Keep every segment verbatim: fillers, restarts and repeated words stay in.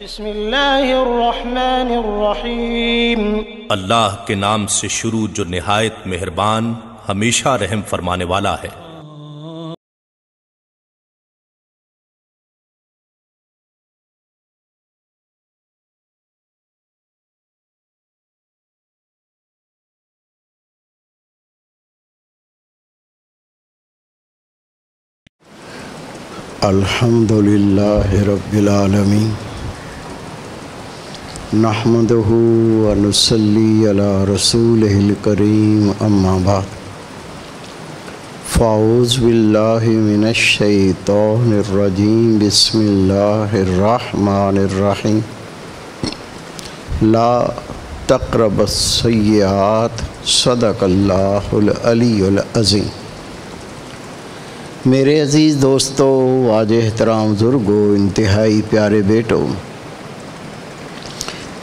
बिस्मिल्लाहिर्रहमानिर्रहीम। अल्लाह के नाम से शुरू जो निहायत मेहरबान हमेशा रहम फरमाने वाला है। अल्हम्दुलिल्लाहि रब्बिल आलमीन नहमदुहु व नुसल्ली अला रसूलिहिल करीम अम्मा बाद। फ़ाऊज़ु बिल्लाहि मिनश शैतानिर रजीम बिस्मिल्लाहिर रहमानिर रहीम। ला तक़रबस सय्यिआत सदक़ल्लाहुल अलीयुल अज़ीम। मेरे अज़ीज़ दोस्तों, वाज एहतराम ज़ुर्गो, इंतहाई प्यारे बेटों,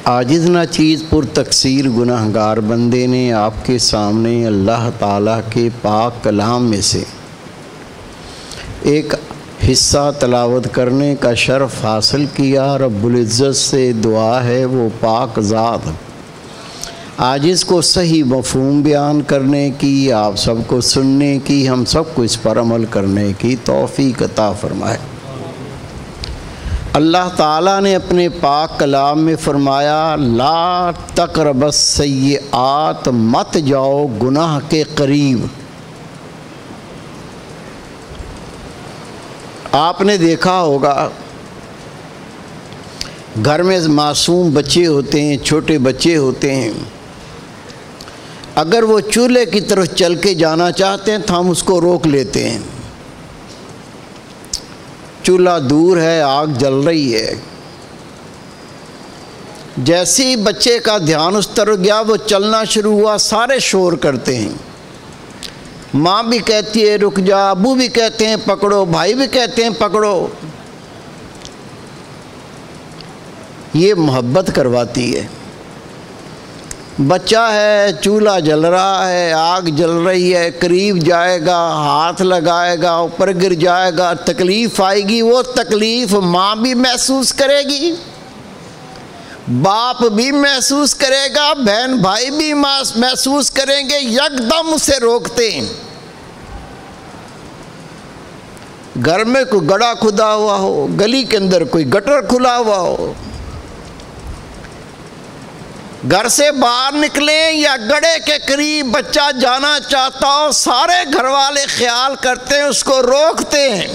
आजिज़ ना चीज़ पुर तकसीर गुनाहगार बंदे ने आपके सामने अल्लाह ताला के पाक कलाम में से एक हिस्सा तलावत करने का शर्फ हासिल किया। रब्बुल इज़्ज़त से दुआ है वो पाक ज़ात आजिज़ को सही मफ़हूम बयान करने की, आप सबको सुनने की, हम सबको इस पर अमल करने की तौफ़ीक़ अता फ़रमाए। अल्लाह ताला ने अपने पाक कलाम में फ़रमाया, ला तक़रबस सय्यिआत, मत जाओ गुनाह के करीब। आपने देखा होगा घर में मासूम बच्चे होते हैं, छोटे बच्चे होते हैं, अगर वो चूल्हे की तरफ चल के जाना चाहते हैं तो हम उसको रोक लेते हैं। चूल्हा दूर है, आग जल रही है। जैसे ही बच्चे का ध्यान उस तरफ गया, वो चलना शुरू हुआ, सारे शोर करते हैं। माँ भी कहती है रुक जा, अबू भी कहते हैं पकड़ो, भाई भी कहते हैं पकड़ो। ये मोहब्बत करवाती है। बच्चा है, चूल्हा जल रहा है, आग जल रही है, करीब जाएगा, हाथ लगाएगा, ऊपर गिर जाएगा, तकलीफ़ आएगी। वो तकलीफ़ माँ भी महसूस करेगी, बाप भी महसूस करेगा, बहन भाई भी महसूस करेंगे। यकदम उसे रोकते हैं। घर में कोई गड्ढा खुदा हुआ हो, गली के अंदर कोई गटर खुला हुआ हो, घर से बाहर निकलें या गड्ढे के करीब बच्चा जाना चाहता हो, सारे घर वाले ख्याल करते हैं, उसको रोकते हैं।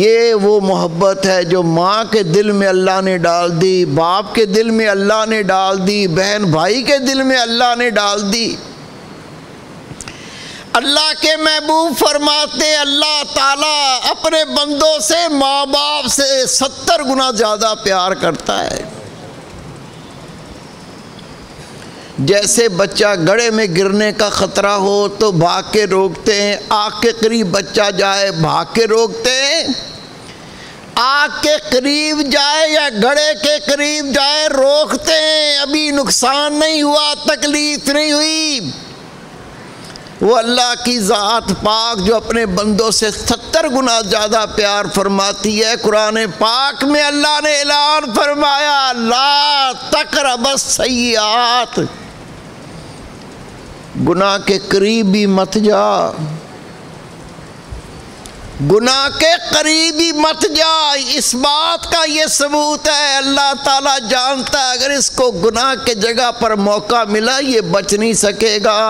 ये वो मोहब्बत है जो माँ के दिल में अल्लाह ने डाल दी, बाप के दिल में अल्लाह ने डाल दी, बहन भाई के दिल में अल्लाह ने डाल दी। अल्लाह के महबूब फरमाते, अल्लाह ताला अपने बंदों से माँ बाप से सत्तर गुना ज़्यादा प्यार करता है। जैसे बच्चा गड्ढे में गिरने का ख़तरा हो तो भाग के रोकते हैं, आग के करीब बच्चा जाए भाग के रोकते हैं, आग के करीब जाए या गड्ढे के करीब जाए रोकते हैं। अभी नुकसान नहीं हुआ, तकलीफ़ नहीं हुई। वो अल्लाह की ज़ात पाक जो अपने बंदों से सत्तर गुना ज़्यादा प्यार फरमाती है। कुरान पाक में अल्लाह ने ऐलान फरमाया, ला तक़रबस सय्यिआत, गुनाह के करीब भी मत जा, गुनाह के करीब भी मत जा। इस बात का ये सबूत है, अल्लाह ताला जानता है अगर इसको गुनाह के जगह पर मौका मिला ये बच नहीं सकेगा।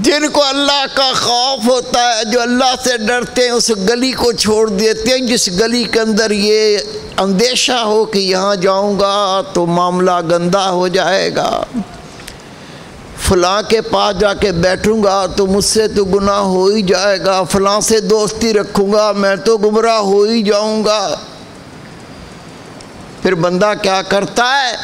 जिनको अल्लाह का खौफ होता है, जो अल्लाह से डरते हैं, उस गली को छोड़ देते हैं जिस गली के अंदर ये अंदेशा हो कि यहाँ जाऊँगा तो मामला गंदा हो जाएगा, फ़लाँ के पास जाके बैठूँगा तो मुझसे तो गुनाह हो ही जाएगा, फ़लाँ से दोस्ती रखूँगा मैं तो गुमराह हो ही जाऊँगा। फिर बंदा क्या करता है?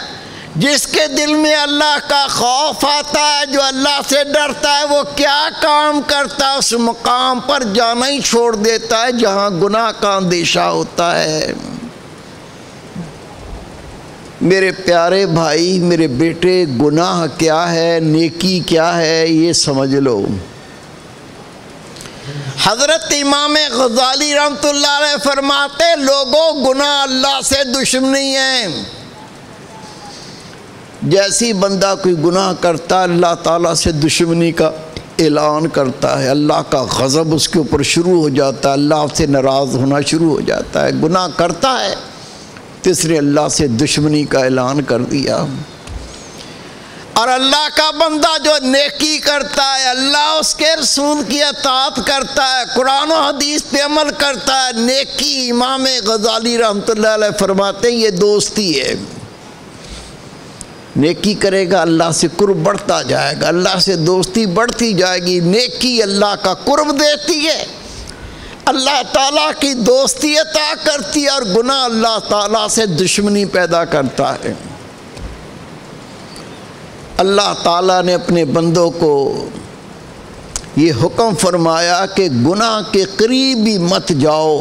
जिसके दिल में अल्लाह का खौफ आता है, जो अल्लाह से डरता है, वो क्या काम करता है? उस मुकाम पर जाना ही छोड़ देता है जहाँ गुनाह का अंदेशा होता है। मेरे प्यारे भाई, मेरे बेटे, गुनाह क्या है, नेकी क्या है, ये समझ लो। हज़रत इमाम ग़ज़ाली रहमतुल्लाह अलैह फरमाते, लोगों गुनाह अल्लाह से दुश्मनी है। जैसी बंदा कोई गुनाह करता है अल्लाह ताला से दुश्मनी का ऐलान करता है, अल्लाह का गज़ब उसके ऊपर शुरू हो जाता है, अल्लाह से नाराज़ होना शुरू हो जाता है। गुनाह करता है तो इसने अल्लाह से दुश्मनी का ऐलान कर दिया। और अल्लाह का बंदा जो नेकी करता है, अल्लाह उसके रसूल की अतात करता है, कुरान और हदीस पे अमल करता है, नेकी, इमाम ग़ज़ाली रहमतुल्लाह अलैह फरमाते हैं ये दोस्ती है। नेकी करेगा अल्लाह से कुर्ब बढ़ता जाएगा, अल्लाह से दोस्ती बढ़ती जाएगी। नेकी अल्लाह का कुर्ब देती है, अल्लाह ताला की दोस्ती अता करती है, और गुनाह अल्लाह ताला से दुश्मनी पैदा करता है। अल्लाह ताला ने अपने बंदों को ये हुक्म फरमाया कि गुनाह के करीब ही मत जाओ।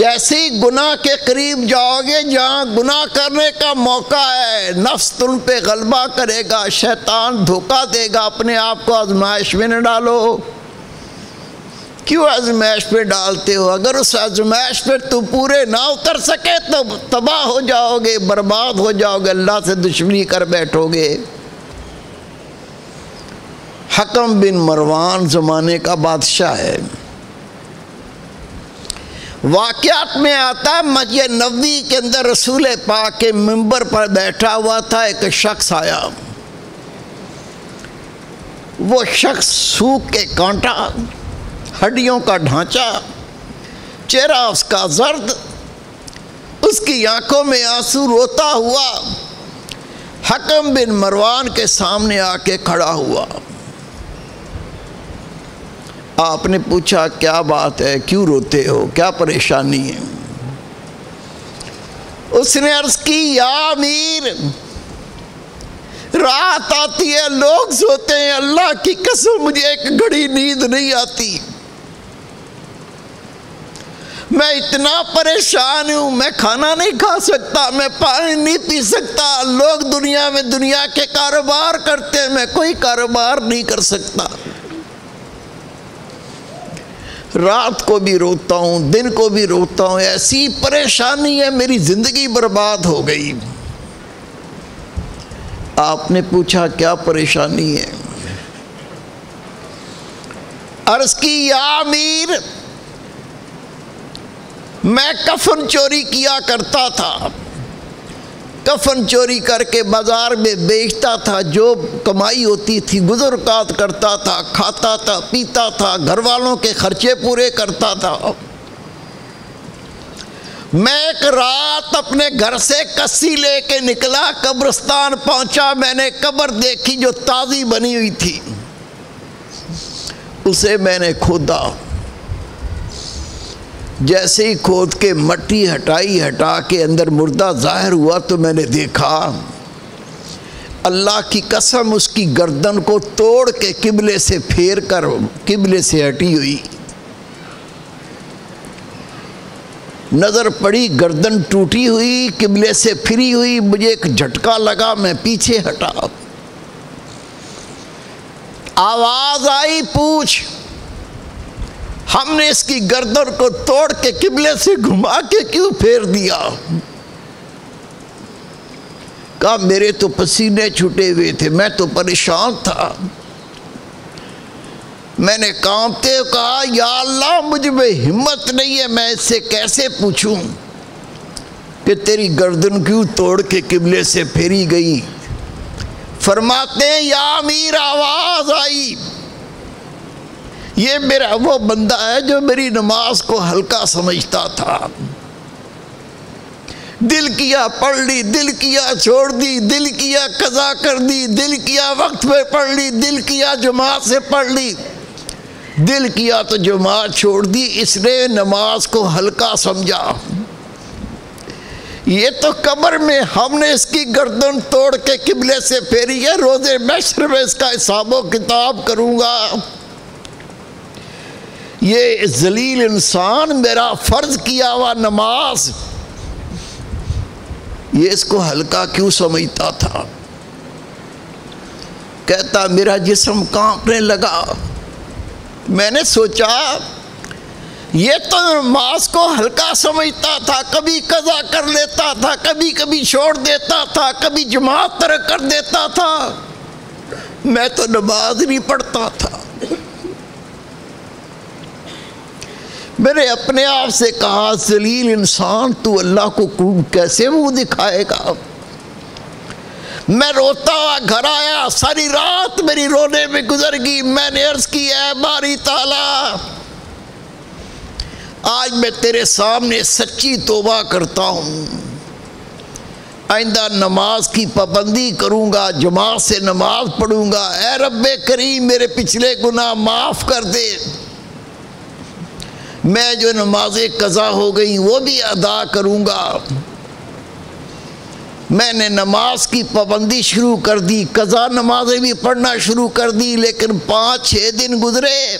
जैसे ही गुनाह के करीब जाओगे, जहाँ गुनाह करने का मौका है, नफ्स तुम पे गलबा करेगा, शैतान धोखा देगा। अपने आप को आजमाइश में न डालो। क्यों आजमाइश पे डालते हो? अगर उस आजमाइश पे तुम पूरे ना उतर सके तो तबाह हो जाओगे, बर्बाद हो जाओगे, अल्लाह से दुश्मनी कर बैठोगे। हकम बिन मरवान ज़माने का बादशाह है। वाक़यात में आता है, मस्जिद नबवी के अंदर रसूल पाक के मिंबर पर बैठा हुआ था, एक शख्स आया। वो शख्स सूख के कांटा, हड्डियों का ढांचा, चेहरा उसका जर्द, उसकी आंखों में आंसू, रोता हुआ हकम बिन मरवान के सामने आके खड़ा हुआ। आपने पूछा क्या बात है, क्यों रोते हो, क्या परेशानी है? उसने अर्ज की, या अमीर, रात आती है, लोग सोते हैं, अल्लाह की कसम मुझे एक घड़ी नींद नहीं आती, मैं इतना परेशान हूँ, मैं खाना नहीं खा सकता, मैं पानी नहीं पी सकता। लोग दुनिया में दुनिया के कारोबार करते हैं, मैं कोई कारोबार नहीं कर सकता। रात को भी रोता हूँ, दिन को भी रोता हूँ, ऐसी परेशानी है, मेरी ज़िंदगी बर्बाद हो गई। आपने पूछा क्या परेशानी है? अर्ज़ की, या अमीर, मैं कफन चोरी किया करता था, कफन चोरी करके बाज़ार में बेचता था, जो कमाई होती थी गुज़र कात करता था, खाता था, पीता था, घर वालों के खर्चे पूरे करता था। मैं एक रात अपने घर से कस्सी लेके निकला, कब्रिस्तान पहुंचा, मैंने कब्र देखी जो ताज़ी बनी हुई थी, उसे मैंने खोदा। जैसे ही खोद के मट्टी हटाई, हटा के अंदर मुर्दा ज़ाहिर हुआ तो मैंने देखा, अल्लाह की कसम, उसकी गर्दन को तोड़ के किबले से फेर कर किबले से हटी हुई। नज़र पड़ी, गर्दन टूटी हुई, किबले से फिरी हुई। मुझे एक झटका लगा, मैं पीछे हटा। आवाज़ आई, पूछ, हमने इसकी गर्दन को तोड़ के किबले से घुमा के क्यों फेर दिया? कहा, मेरे तो पसीने छूटे हुए थे, मैं तो परेशान था। मैंने कांपते हुए कहा, या अल्लाह, मुझ में हिम्मत नहीं है, मैं इससे कैसे पूछूं कि तेरी गर्दन क्यों तोड़ के किबले से फेरी गई? फरमाते हैं, या अमीर, आवाज़ आई, ये मेरा वो बंदा है जो मेरी नमाज को हल्का समझता था, दिल किया पढ़ ली, दिल किया छोड़ दी, दिल किया कज़ा कर दी, दिल किया वक्त पे पढ़ ली, दिल किया जमात से पढ़ ली, दिल किया तो जमात छोड़ दी, इसने नमाज को हल्का समझा। ये तो कब्र में हमने इसकी गर्दन तोड़ के किबले से फेरी है, रोज़े महशर में इसका हिसाबो किताब करूँगा। ये जलील इंसान, मेरा फ़र्ज किया हुआ नमाज, ये इसको हल्का क्यों समझता था? कहता, मेरा जिस्म कांपने लगा, मैंने सोचा ये तो नमाज को हल्का समझता था, कभी कज़ा कर लेता था, कभी कभी छोड़ देता था, कभी जमात तरक कर देता था। मैं तो नमाज नहीं पढ़ता था। मैंने अपने आप से कहा, जलील इंसान तू अल्लाह को खूब कैसे मुँह दिखाएगा। मैं रोता हुआ घर आया, सारी रात मेरी रोने में गुजर गई। मैंने अर्ज की, ऐ बारी ताला, आज मैं तेरे सामने सच्ची तौबा करता हूँ, आइंदा नमाज की पाबंदी करूँगा, जमात से नमाज पढ़ूँगा। ऐ रब्बे करीम मेरे पिछले गुनाह माफ़ कर दे, मैं जो नमाजें कज़ा हो गई वो भी अदा करूँगा। मैंने नमाज की पाबंदी शुरू कर दी, कज़ा नमाजें भी पढ़ना शुरू कर दी। लेकिन पाँच छः दिन गुजरे,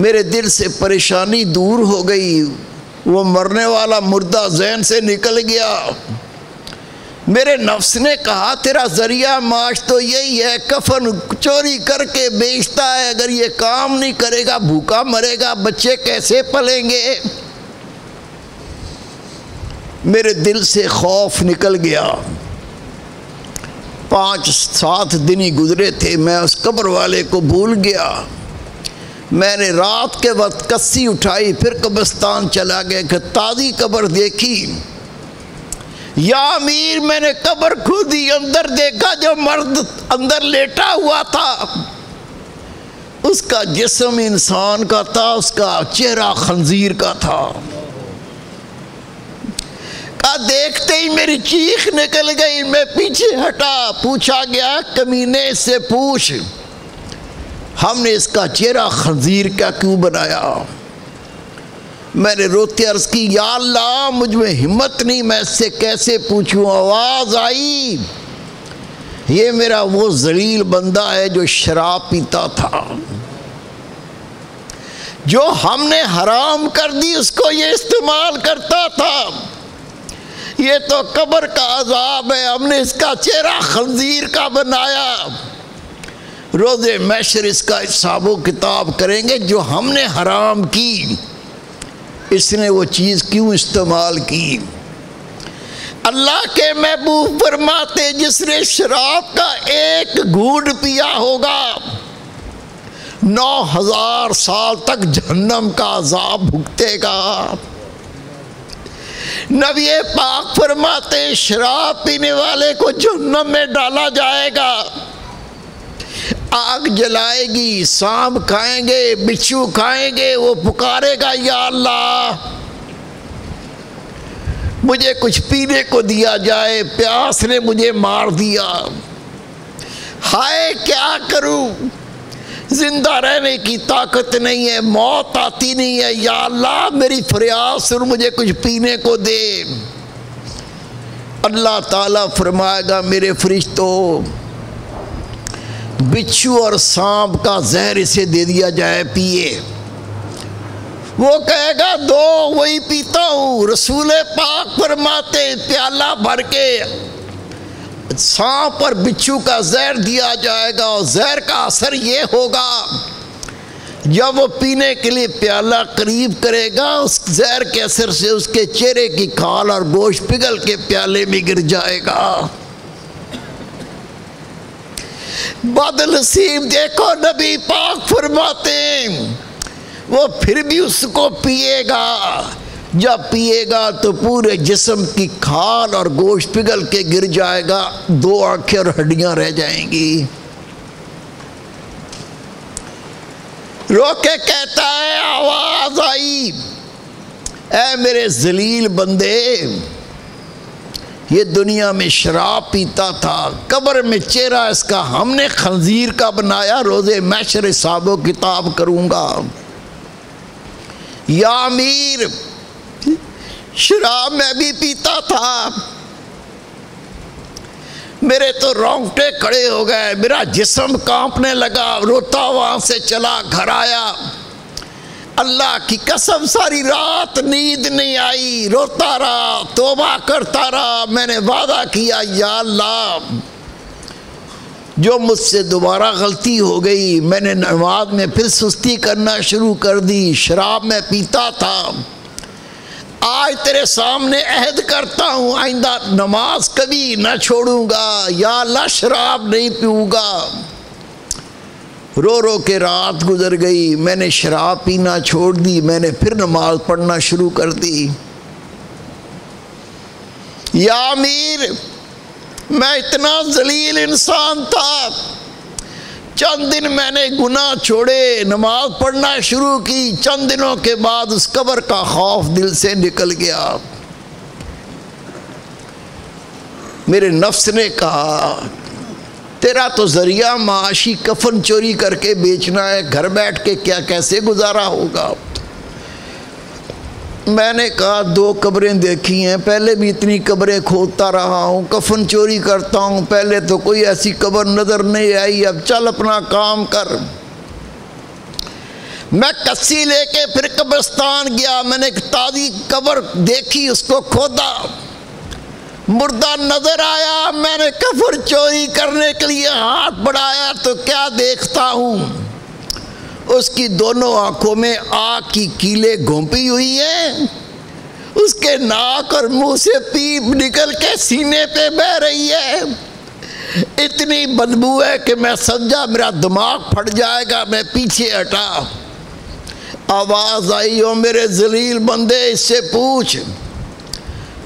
मेरे दिल से परेशानी दूर हो गई, वो मरने वाला मुर्दा जहन से निकल गया। मेरे नफ्स ने कहा, तेरा ज़रिया माश तो यही है, कफन चोरी करके बेचता है, अगर ये काम नहीं करेगा भूखा मरेगा, बच्चे कैसे पलेंगे। मेरे दिल से खौफ निकल गया। पाँच सात दिन ही गुजरे थे, मैं उस कब्र वाले को भूल गया। मैंने रात के वक्त कस्सी उठाई, फिर कब्रिस्तान चला गया कि ताज़ी कब्र देखी। या अमीर, मैंने कब्र खोदी, अंदर देखा जो मर्द अंदर लेटा हुआ था, उसका जिस्म इंसान का था, उसका चेहरा खंजीर का था। का देखते ही मेरी चीख निकल गई, मैं पीछे हटा। पूछा गया, कमीने से पूछ हमने इसका चेहरा खंजीर का क्यों बनाया। मैंने रोते अर्ज की, या अल्लाह मुझ में हिम्मत नहीं, मैं इससे कैसे पूछूं। आवाज़ आई, ये मेरा वो जलील बंदा है जो शराब पीता था, जो हमने हराम कर दी उसको ये इस्तेमाल करता था। ये तो कब्र का अजाब है, हमने इसका चेहरा खंजीर का बनाया। रोज़े महशर इसका हिसाबो किताब करेंगे, जो हमने हराम की इसने वो चीज़ क्यों इस्तेमाल की। अल्लाह के महबूब फरमाते, जिसने शराब का एक घूंट पिया होगा नौ हज़ार साल तक जहन्नम का अजाब भुगतेगा। नबी पाक फरमाते, शराब पीने वाले को जहन्नम में डाला जाएगा, आग जलाएगी, सांप खाएंगे, बिच्छू खाएंगे। वो पुकारेगा, या अल्लाह मुझे कुछ पीने को दिया जाए, प्यास ने मुझे मार दिया, हाय क्या करूं, जिंदा रहने की ताकत नहीं है, मौत आती नहीं है, या अल्लाह मेरी फरियाद सुन, मुझे कुछ पीने को दे। अल्लाह ताला फरमाएगा, मेरे फरिश्तों, बिच्छू और सांप का जहर इसे दे दिया जाए पिए। वो कहेगा, दो, वही पीता हूँ। रसूल पाक फरमाते, प्याला भर के सांप और बिच्छू का जहर दिया जाएगा, और जहर का असर ये होगा, जब वो पीने के लिए प्याला करीब करेगा, उस जहर के असर से उसके चेहरे की खाल और गोश्त पिघल के प्याले में गिर जाएगा। बदनसीब देखो, नबी पाक फरमाते हैं, वो फिर भी उसको पिएगा। जब पिएगा तो पूरे जिस्म की खाल और गोश्त पिघल के गिर जाएगा, दो आँखें और हड्डियाँ रह जाएंगी। रो के कहता है, आवाज़ आई, ऐ मेरे जलील बंदे, ये दुनिया में शराब पीता था, कब्र में चेहरा इसका हमने खंजीर का बनाया, रोज़े महशर हिसाबो किताब करूँगा। या अमीर, शराब मैं भी पीता था, मेरे तो रोंगटे खड़े हो गए, मेरा जिस्म कांपने लगा। रोता वहाँ से चला घर आया, अल्लाह की कसम सारी रात नींद नहीं आई, रोता रहा, तौबा करता रहा। मैंने वादा किया, या अल्लाह जो मुझसे दोबारा गलती हो गई, मैंने नमाज में फिर सुस्ती करना शुरू कर दी, शराब में पीता था, आज तेरे सामने अहद करता हूँ आइंदा नमाज कभी ना छोड़ूंगा, या अल्लाह शराब नहीं पीऊँगा। रो रो के रात गुजर गई, मैंने शराब पीना छोड़ दी, मैंने फिर नमाज पढ़ना शुरू कर दी। या अमीर, मैं इतना जलील इंसान था, चंद दिन मैंने गुनाह छोड़े, नमाज पढ़ना शुरू की, चंद दिनों के बाद उस कब्र का खौफ दिल से निकल गया। मेरे नफ्स ने कहा तेरा तो जरिया माशी कफन चोरी करके बेचना है, घर बैठ के क्या कैसे गुजारा होगा। मैंने कहा दो कब्रें देखी हैं, पहले भी इतनी कब्रें खोदता रहा हूँ, कफन चोरी करता हूँ, पहले तो कोई ऐसी कब्र नज़र नहीं आई, अब चल अपना काम कर। मैं कस्सी लेके फिर कब्रिस्तान गया, मैंने एक ताज़ी कब्र देखी, उसको खोदा, मुर्दा नजर आया, मैंने कफन चोरी करने के लिए हाथ बढ़ाया तो क्या देखता हूँ, उसकी दोनों आंखों में आग की कीले घोंपी हुई है, उसके नाक और मुंह से पीप निकल के सीने पे बह रही है, इतनी बदबू है कि मैं समझा मेरा दिमाग फट जाएगा। मैं पीछे हटा, आवाज़ आई, हो मेरे जलील बंदे, इससे पूछ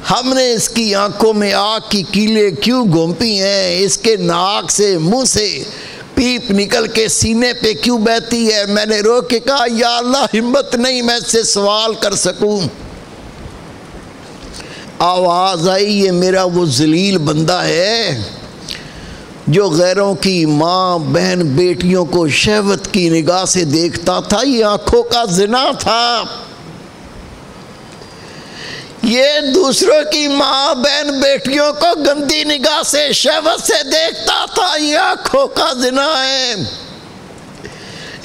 हमने इसकी आंखों में आग की कीले क्यों घोंपी हैं, इसके नाक से मुंह से पीप निकल के सीने पे क्यों बहती है। मैंने रो के कहा या अल्लाह, हिम्मत नहीं मैं इससे सवाल कर सकूं। आवाज़ आई, ये मेरा वो जलील बंदा है जो गैरों की माँ बहन बेटियों को शहवत की निगाह से देखता था, ये आंखों का जिना था, ये दूसरों की माँ बहन बेटियों को गंदी निगाह से शहवत से देखता था, ये आँखों का ज़िना है,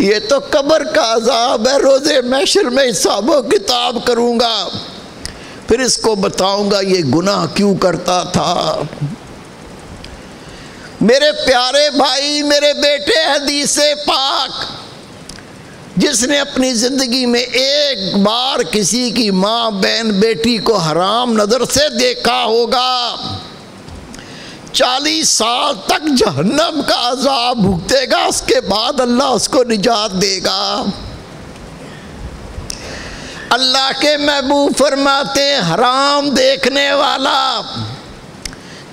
ये तो कब्र का अजाब है, रोज़े महशर में हिसाब किताब करूँगा, फिर इसको बताऊँगा ये गुनाह क्यों करता था। मेरे प्यारे भाई, मेरे बेटे, हदीसे पाक, जिसने अपनी ज़िंदगी में एक बार किसी की माँ बहन बेटी को हराम नज़र से देखा होगा, चालीस साल तक जहन्नम का अजाब भुगतेगा, उसके बाद अल्लाह उसको निजात देगा। अल्लाह के महबूब फरमाते हराम देखने वाला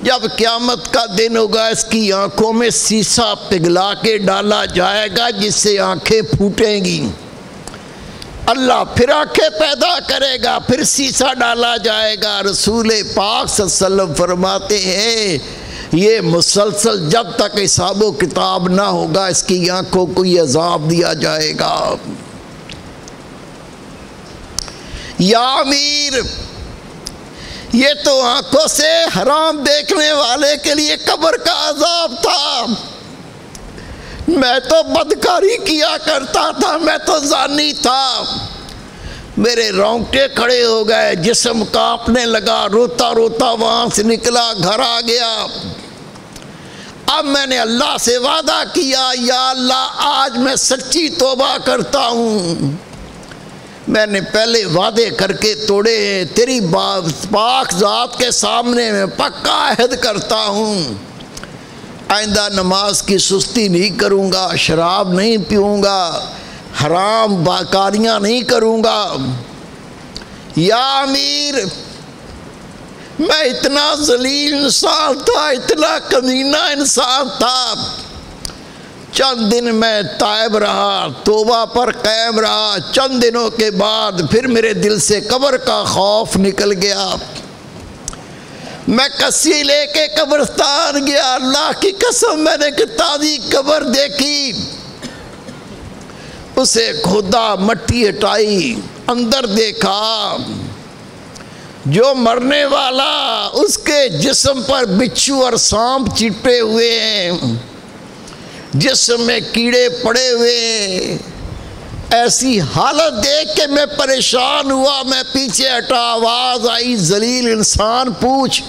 जब क़यामत का दिन होगा, इसकी आंखों में शीशा पिघला के डाला जाएगा जिससे आंखें फूटेंगी, अल्लाह फिर आंखें पैदा करेगा, फिर शीशा डाला जाएगा। रसूल पाक सल्लल्लाहु अलैहि वसल्लम फरमाते हैं ये मुसलसल जब तक हिसाबो किताब ना होगा, इसकी आंखों को ये अजाब दिया जाएगा। या अमीर, ये तो आंखों से हराम देखने वाले के लिए कब्र का अजाब था। मैं तो बदकारी किया करता था, मैं तो जानी था, मेरे रोंगटे खड़े हो गए, जिस्म कांपने लगा, रोता रोता वहाँ से निकला, घर आ गया। अब मैंने अल्लाह से वादा किया या अल्लाह आज मैं सच्ची तौबा करता हूँ, मैंने पहले वादे करके तोड़े, तेरी पाक ज़ात के सामने मैं पक्का अहद करता हूँ आइंदा नमाज की सुस्ती नहीं करूँगा, शराब नहीं पीऊँगा, हराम बाकारियाँ नहीं करूँगा। या अमीर, मैं इतना जलील इंसान था, इतना कमीना इंसान था, चंद दिन मैं तायब रहा, तोबा पर कायम रहा, चंद दिनों के बाद फिर मेरे दिल से कब्र का खौफ निकल गया। मैं कस्सी लेके कब्रिस्तान गया, अल्लाह की कसम मैंने एक ताज़ी कब्र देखी, उसे खोदा, मट्टी हटाई, अंदर देखा जो मरने वाला उसके जिस्म पर बिच्छू और सांप चिपटे हुए हैं, जिस्म में कीड़े पड़े हुए, ऐसी हालत देख के मैं परेशान हुआ। मैं पीछे हटा, आवाज़ आई जलील इंसान पूछ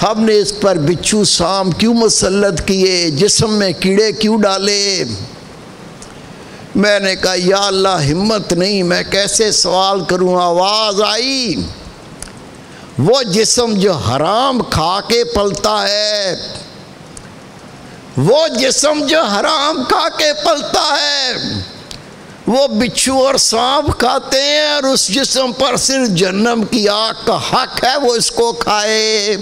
हमने इस पर बिच्छू सांप क्यों मुसल्लत किए, जिस्म में कीड़े क्यों डाले। मैंने कहा या अल्लाह हिम्मत नहीं, मैं कैसे सवाल करूं। आवाज़ आई, वो जिस्म जो हराम खा के पलता है, वो जिस्म जो हराम खा के पलता है, वो बिच्छू और सांप खाते हैं और उस जिस्म पर सिर्फ जहन्नम की आग का हक है, वो इसको खाए।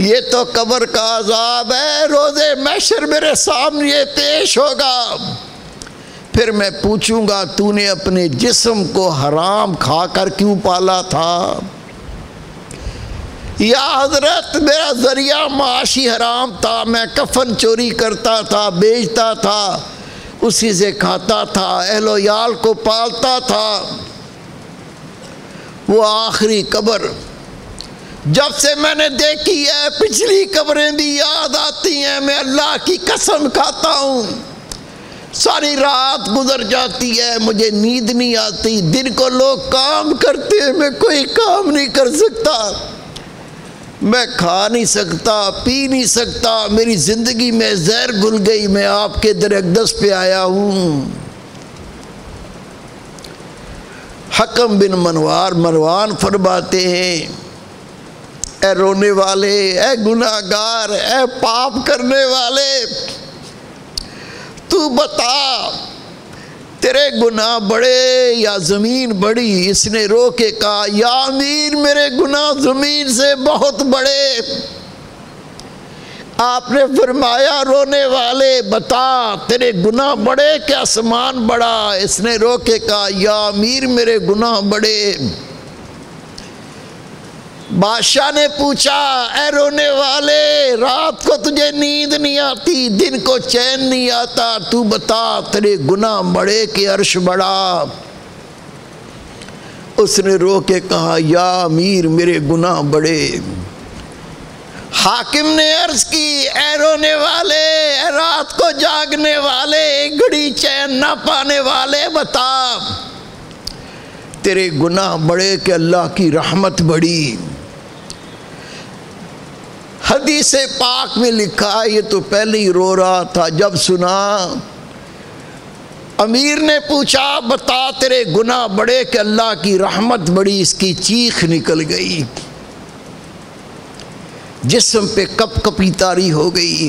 ये तो कब्र का अजाब है, रोज़े महशर मेरे सामने ये पेश होगा। फिर मैं पूछूंगा तूने अपने जिस्म को हराम खाकर क्यों पाला था। या हजरत मेरा जरिया माशी हराम था, मैं कफन चोरी करता था, बेचता था, उसी से खाता था, अहलो याल को पालता था। वो आखिरी कब्र जब से मैंने देखी है, पिछली कब्रें भी याद आती हैं। मैं अल्लाह की कसम खाता हूँ, सारी रात गुजर जाती है, मुझे नींद नहीं आती। दिन को लोग काम करते हैं, मैं कोई काम नहीं कर सकता, मैं खा नहीं सकता, पी नहीं सकता, मेरी ज़िंदगी में जहर घुल गई। मैं आपके दरगदस पे आया हूँ। हकम बिन मनवार मरवान फरमाते हैं, ऐ रोने वाले, ऐ गुनाहगार, ऐ पाप करने वाले, तू बता तेरे गुनाह बड़े या ज़मीन बड़ी। इसने रो के कहा या अमीर, मेरे गुनाह ज़मीन से बहुत बड़े। आपने फरमाया रोने वाले बता तेरे गुनाह बड़े कि आसमान बड़ा। इसने रो के कहा या अमीर, मेरे गुनाह बड़े। बादशाह ने पूछा ऐ रोने वाले, रात को तुझे नींद नहीं आती, दिन को चैन नहीं आता, तू बता तेरे गुनाह बड़े के अर्श बड़ा। उसने रो के कहा या अमीर, मेरे गुनाह बड़े। हाकिम ने अर्ज की ऐ रोने वाले, ऐ रात को जागने वाले, एक घड़ी चैन ना पाने वाले, बता तेरे गुनाह बड़े के अल्लाह की रहमत बड़ी। हदीस पाक में लिखा है, ये तो पहले ही रो रहा था, जब सुना अमीर ने पूछा बता तेरे गुनाह बड़े के अल्लाह की रहमत बड़ी, इसकी चीख निकल गई, जिस्म पे कप कपी तारी हो गई।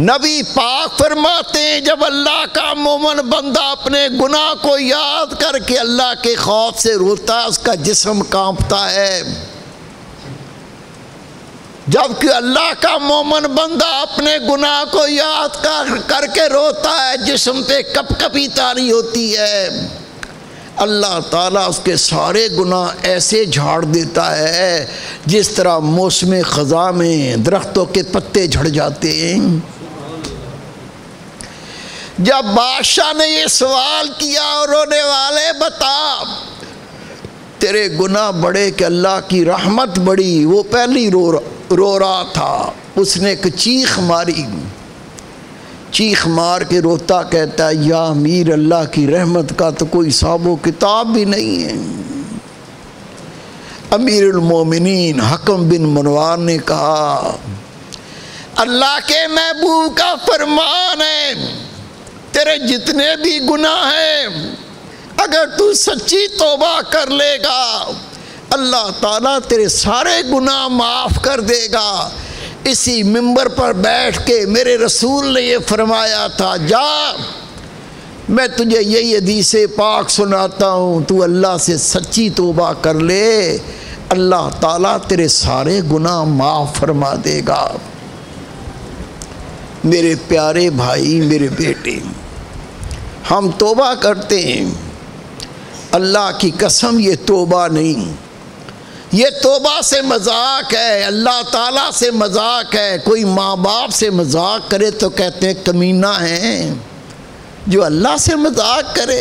नबी पाक फरमाते हैं जब अल्लाह का मोमन बंदा अपने गुनाह को याद करके अल्लाह के खौफ से रोता है, उसका जिस्म कांपता है। जबकि अल्लाह का मोमन बंदा अपने गुनाह को याद कर करके रोता है, जिस्म पे कपकपी तारी होती है। अल्लाह ताला उसके सारे गुनाह ऐसे झाड़ देता है जिस तरह मौसम ख़ज़ा में दरख्तों के पत्ते झड़ जाते हैं। जब बादशाह ने ये सवाल किया और रोने वाले बता तेरे गुनाह बड़े कि अल्लाह की रहमत बड़ी, वो पहले ही रो रो रहा था, उसने एक चीख मारी। चीख मार के रोता कहता है या अमीर, अल्लाह की रहमत का तो कोई हिसाब व किताब भी नहीं है। अमीरुल मोमिनीन हकम बिन मनवार ने कहा अल्लाह के महबूब का फरमान है तेरे जितने भी गुनाह हैं, अगर तू सच्ची तौबा कर लेगा अल्लाह ताला तेरे सारे गुनाह माफ़ कर देगा। इसी मिंबर पर बैठ के मेरे रसूल ने ये फरमाया था जा मैं तुझे यही हदीस पाक सुनाता हूँ, तू अल्लाह से सच्ची तौबा कर ले, अल्लाह ताला तेरे सारे गुनाह माफ़ फरमा देगा। मेरे प्यारे भाई, मेरे बेटे, हम तौबा करते हैं, अल्लाह की कसम ये तौबा नहीं, ये तौबा से मजाक है, अल्लाह ताला से मजाक है। कोई माँ बाप से मजाक करे तो कहते हैं कमीना है, जो अल्लाह से मजाक करे।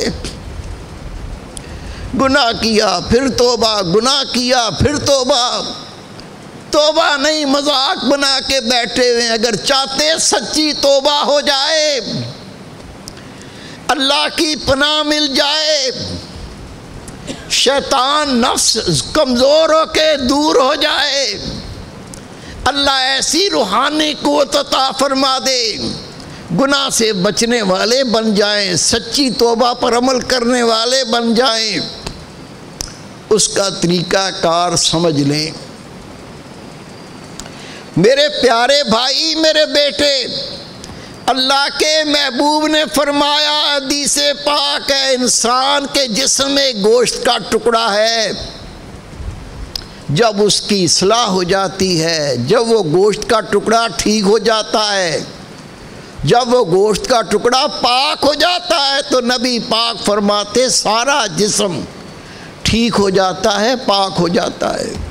गुनाह किया फिर तौबा, गुनाह किया फिर तौबा, तौबा नहीं, मजाक बना के बैठे हुए। अगर चाहते सच्ची तौबा हो जाए, अल्लाह की पनाह मिल जाए, शैतान नफ्स कमज़ोरों के दूर हो जाए। अल्लाह ऐसी रूहानी क़ुव्वत अता फरमा दे, गुनाह से बचने वाले बन जाएं, सच्ची तौबा पर अमल करने वाले बन जाएं, उसका तरीका कार समझ लें। मेरे प्यारे भाई, मेरे बेटे, अल्लाह के महबूब ने फरमाया, हदीस पाक है, इंसान के जिस्म में गोश्त का टुकड़ा है, जब उसकी इस्लाह हो जाती है, जब वो गोश्त का टुकड़ा ठीक हो जाता है, जब वो गोश्त का टुकड़ा पाक हो जाता है, तो नबी पाक फरमाते सारा जिस्म ठीक हो जाता है, पाक हो जाता है।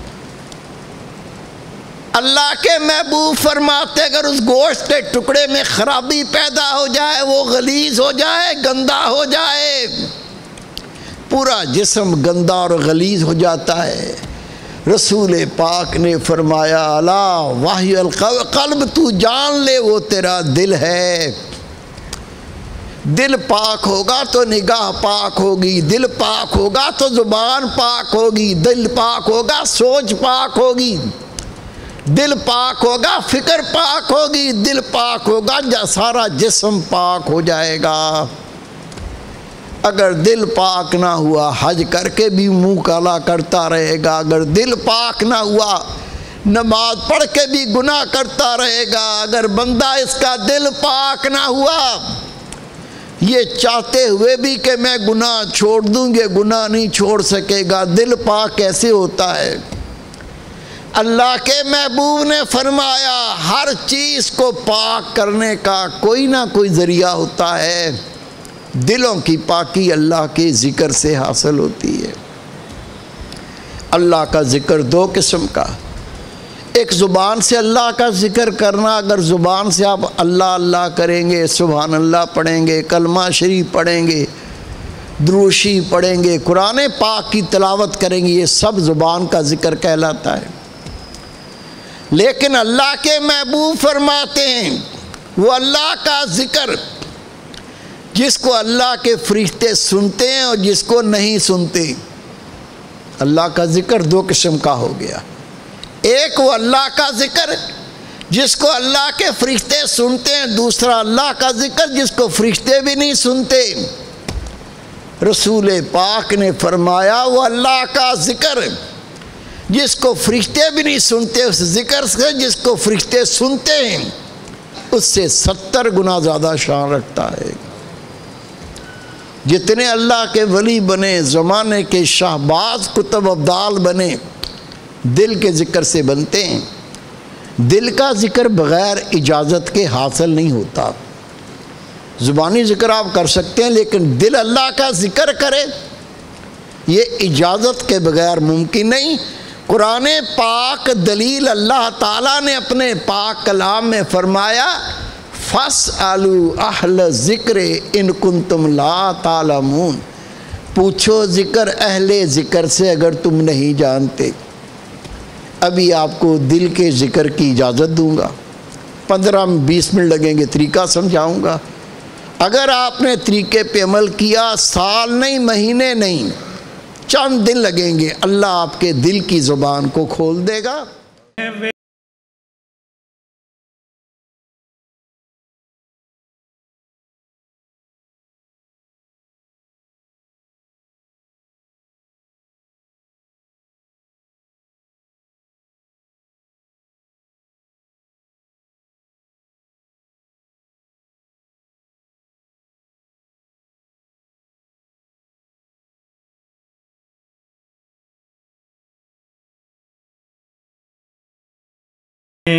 अल्लाह के महबूब फरमाते अगर उस गोश्त के टुकड़े में खराबी पैदा हो जाए, वो गलीज हो जाए, गंदा हो जाए, पूरा जिस्म गंदा और गलीज हो जाता है। रसूल पाक ने फरमाया, अला वाहियल कल्ब, तू जान ले वो तेरा दिल है। दिल पाक होगा तो निगाह पाक होगी, दिल पाक होगा तो ज़ुबान पाक होगी, दिल पाक होगा सोच पाक होगी, दिल पाक होगा फिक्र पाक होगी, दिल पाक होगा या सारा जिस्म पाक हो जाएगा। अगर दिल पाक ना हुआ, हज करके भी मुंह काला करता रहेगा। अगर दिल पाक ना हुआ, नमाज पढ़ के भी गुनाह करता रहेगा। अगर बंदा इसका दिल पाक ना हुआ, ये चाहते हुए भी कि मैं गुनाह छोड़ दूँ, ये गुनाह नहीं छोड़ सकेगा। दिल पाक कैसे होता है? अल्लाह के महबूब ने फरमाया, हर चीज़ को पाक करने का कोई ना कोई ज़रिया होता है। दिलों की पाकी अल्लाह के ज़िक्र से हासिल होती है। अल्लाह का ज़िक्र दो किस्म का, एक ज़ुबान से अल्लाह का ज़िक्र करना। अगर ज़ुबान से आप अल्लाह अल्लाह करेंगे, सुभान अल्लाह पढ़ेंगे, कलमा शरीफ पढ़ेंगे, दुरूशी पढ़ेंगे, कुरान पाक की तिलावत करेंगे, ये सब ज़ुबान का ज़िक्र कहलाता है। लेकिन अल्लाह के महबूब फरमाते हैं, वो अल्लाह का ज़िक्र जिसको अल्लाह के फरिश्ते सुनते हैं और जिसको नहीं सुनते। अल्लाह का ज़िक्र दो किस्म का हो गया, एक वो अल्लाह का ज़िक्र जिसको अल्लाह के फरिश्ते सुनते हैं, दूसरा अल्लाह का ज़िक्र जिसको फरिश्ते भी नहीं सुनते। रसूल पाक ने फरमाया, वो अल्लाह का ज़िक्र जिसको फरिश्ते भी नहीं सुनते, उस ज़िक्र से जिसको फरिश्ते सुनते हैं, उससे सत्तर गुना ज़्यादा शान रखता है। जितने अल्लाह के वली बने, ज़माने के शाहबाज कुतुब अब्दाल बने, दिल के ज़िक्र से बनते हैं। दिल का ज़िक्र बग़ैर इजाज़त के हासिल नहीं होता। ज़ुबानी ज़िक्र आप कर सकते हैं, लेकिन दिल अल्लाह का ज़िक्र करे, ये इजाज़त के बग़ैर मुमकिन नहीं। कुरान पाक दलील, अल्लाह ताला ने अपने पाक कलाम में फरमाया, फस्अलू अहल ज़िक्र इन कुंतुम ला तालमून, पूछो ज़िक्र अहले ज़िक्र से अगर तुम नहीं जानते। अभी आपको दिल के ज़िक्र की इजाज़त दूंगा, पंद्रह बीस मिनट लगेंगे, तरीका समझाऊंगा। अगर आपने तरीके पे अमल किया, साल नहीं, महीने नहीं, चंद दिन लगेंगे, अल्लाह आपके दिल की ज़ुबान को खोल देगा।